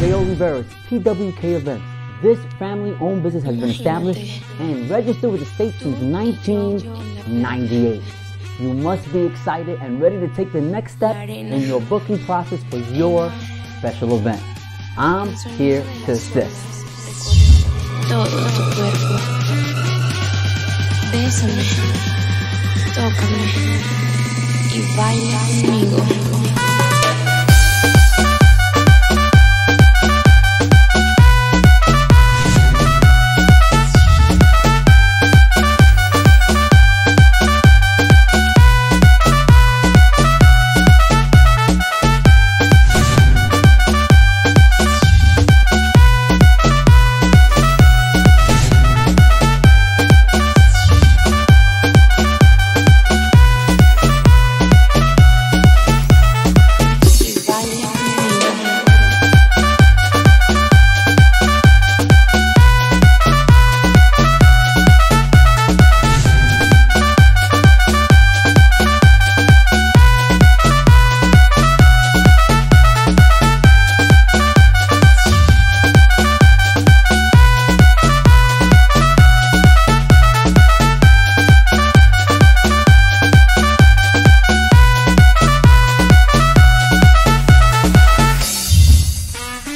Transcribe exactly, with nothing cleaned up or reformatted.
J O Rivera's T W K Events. This family-owned business has been established and registered with the state since nineteen ninety-eight. You must be excited and ready to take the next step in your booking process for your special event. I'm here to assist. Todo tu cuerpo. Bésame, tócame y baila conmigo.